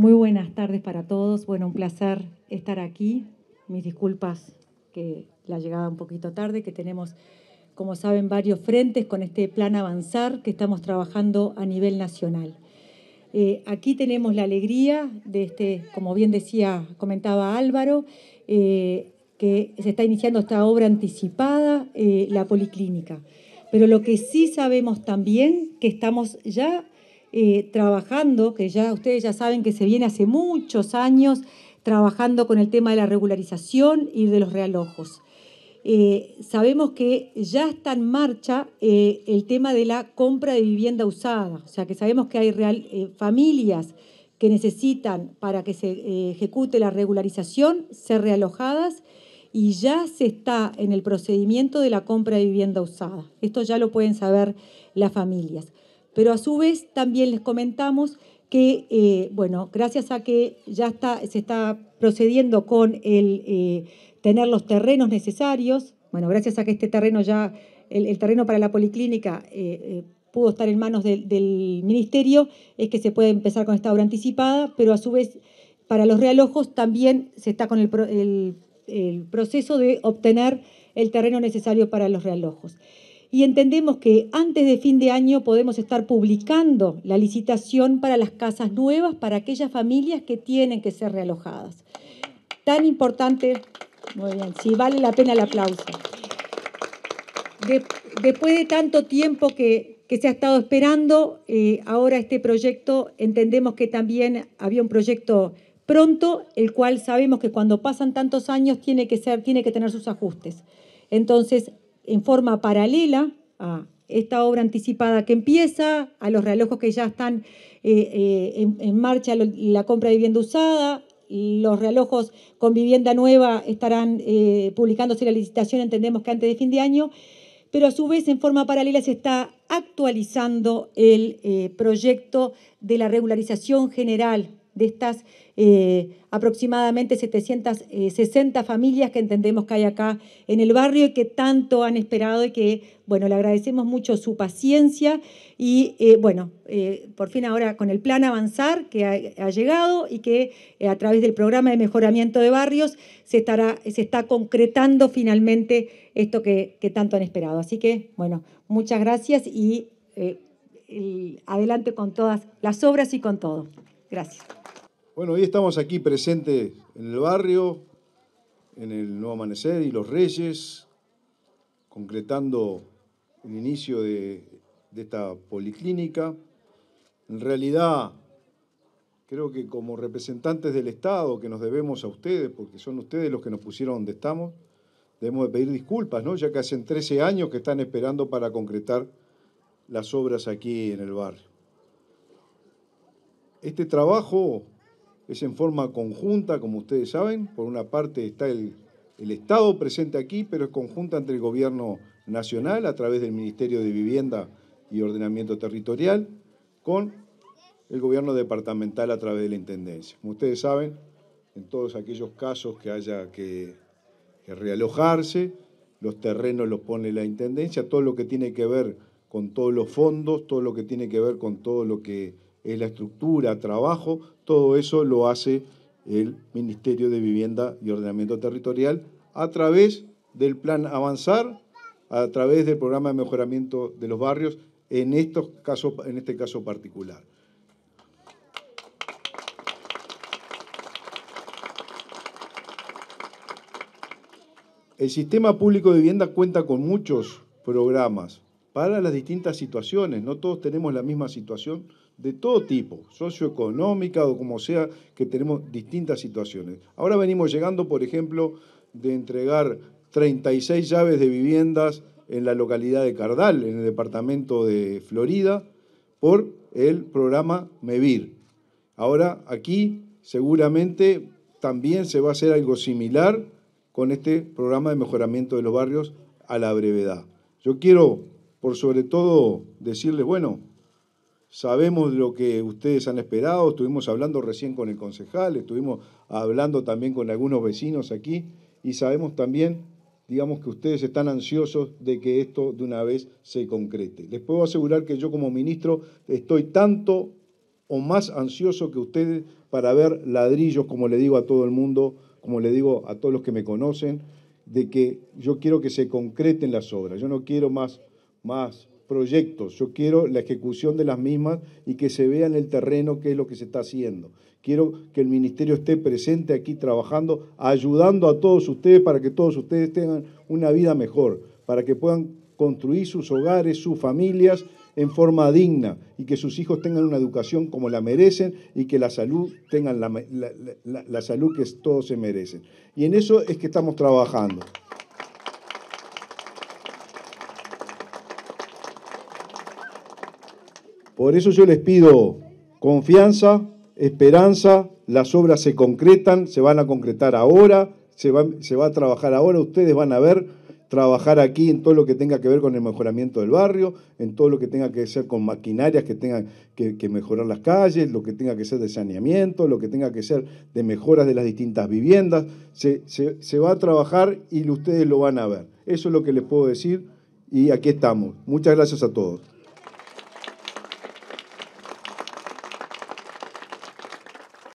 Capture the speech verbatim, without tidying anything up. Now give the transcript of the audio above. Muy buenas tardes para todos. Bueno, un placer estar aquí. Mis disculpas que la llegada un poquito tarde, que tenemos, como saben, varios frentes con este Plan Avanzar que estamos trabajando a nivel nacional. Eh, aquí tenemos la alegría de este, como bien decía, comentaba Álvaro, eh, que se está iniciando esta obra anticipada, eh, la policlínica. Pero lo que sí sabemos también que estamos ya eh, trabajando, que ya ustedes ya saben que se viene hace muchos años trabajando con el tema de la regularización y de los realojos. Eh, sabemos que ya está en marcha eh, el tema de la compra de vivienda usada, o sea que sabemos que hay real, eh, familias que necesitan para que se eh, ejecute la regularización ser realojadas y ya se está en el procedimiento de la compra de vivienda usada. Esto ya lo pueden saber las familias. Pero a su vez también les comentamos que, eh, bueno, gracias a que ya está, se está procediendo con el... Eh, tener los terrenos necesarios, bueno, gracias a que este terreno ya, el, el terreno para la policlínica eh, eh, pudo estar en manos de, del Ministerio, es que se puede empezar con esta obra anticipada, pero a su vez para los realojos también se está con el, el, el proceso de obtener el terreno necesario para los realojos. Y entendemos que antes de fin de año podemos estar publicando la licitación para las casas nuevas, para aquellas familias que tienen que ser realojadas. Tan importante... Muy bien, sí, vale la pena el aplauso. De, después de tanto tiempo que, que se ha estado esperando, eh, ahora este proyecto, entendemos que también había un proyecto pronto, el cual sabemos que cuando pasan tantos años tiene que, ser, tiene que tener sus ajustes. Entonces, en forma paralela a esta obra anticipada que empieza, a los realojos que ya están eh, eh, en, en marcha la compra de vivienda usada, los realojos con vivienda nueva estarán eh, publicándose la licitación, entendemos que antes de fin de año, pero a su vez en forma paralela se está actualizando el eh, proyecto de la regularización general de estas eh, aproximadamente setecientas sesenta familias que entendemos que hay acá en el barrio y que tanto han esperado y que, bueno, le agradecemos mucho su paciencia y, eh, bueno, eh, por fin ahora con el Plan Avanzar que ha, ha llegado y que eh, a través del Programa de Mejoramiento de Barrios se, estará, se está concretando finalmente esto que, que tanto han esperado. Así que, bueno, muchas gracias y eh, el, adelante con todas las obras y con todo. Gracias. Bueno, hoy estamos aquí presentes en el barrio, en el Nuevo Amanecer y Los Reyes, concretando el inicio de, de esta policlínica. En realidad, creo que como representantes del Estado, que nos debemos a ustedes, porque son ustedes los que nos pusieron donde estamos, debemos de pedir disculpas, ¿no? Ya que hacen trece años que están esperando para concretar las obras aquí en el barrio. Este trabajo es en forma conjunta, como ustedes saben. Por una parte está el, el Estado presente aquí, pero es conjunta entre el Gobierno Nacional a través del Ministerio de Vivienda y Ordenamiento Territorial con el Gobierno Departamental a través de la Intendencia. Como ustedes saben, en todos aquellos casos que haya que, que realojarse, los terrenos los pone la Intendencia, todo lo que tiene que ver con todos los fondos, todo lo que tiene que ver con todo lo que es la estructura, trabajo, todo eso lo hace el Ministerio de Vivienda y Ordenamiento Territorial a través del Plan Avanzar, a través del Programa de Mejoramiento de los Barrios, en, estos casos, en este caso particular. El sistema público de vivienda cuenta con muchos programas para las distintas situaciones, no todos tenemos la misma situación, de todo tipo, socioeconómica o como sea, que tenemos distintas situaciones. Ahora venimos llegando, por ejemplo, de entregar treinta y seis llaves de viviendas en la localidad de Cardal, en el departamento de Florida, por el programa MEVIR. Ahora aquí seguramente también se va a hacer algo similar con este programa de mejoramiento de los barrios a la brevedad. Yo quiero, por sobre todo, decirles, bueno, sabemos lo que ustedes han esperado, estuvimos hablando recién con el concejal, estuvimos hablando también con algunos vecinos aquí y sabemos también, digamos, que ustedes están ansiosos de que esto de una vez se concrete. Les puedo asegurar que yo como ministro estoy tanto o más ansioso que ustedes para ver ladrillos, como le digo a todo el mundo, como le digo a todos los que me conocen, de que yo quiero que se concreten las obras. Yo no quiero más, más proyectos, yo quiero la ejecución de las mismas y que se vea en el terreno qué es lo que se está haciendo. Quiero que el Ministerio esté presente aquí trabajando, ayudando a todos ustedes para que todos ustedes tengan una vida mejor, para que puedan construir sus hogares, sus familias en forma digna y que sus hijos tengan una educación como la merecen y que la salud tengan la, la, la, la salud que todos se merecen. Y en eso es que estamos trabajando. Por eso yo les pido confianza, esperanza, las obras se concretan, se van a concretar ahora, se va, se va a trabajar ahora, ustedes van a ver, trabajar aquí en todo lo que tenga que ver con el mejoramiento del barrio, en todo lo que tenga que ser con maquinarias que tengan que, que mejorar las calles, lo que tenga que ser de saneamiento, lo que tenga que ser de mejoras de las distintas viviendas, se, se, se va a trabajar y ustedes lo van a ver. Eso es lo que les puedo decir y aquí estamos. Muchas gracias a todos.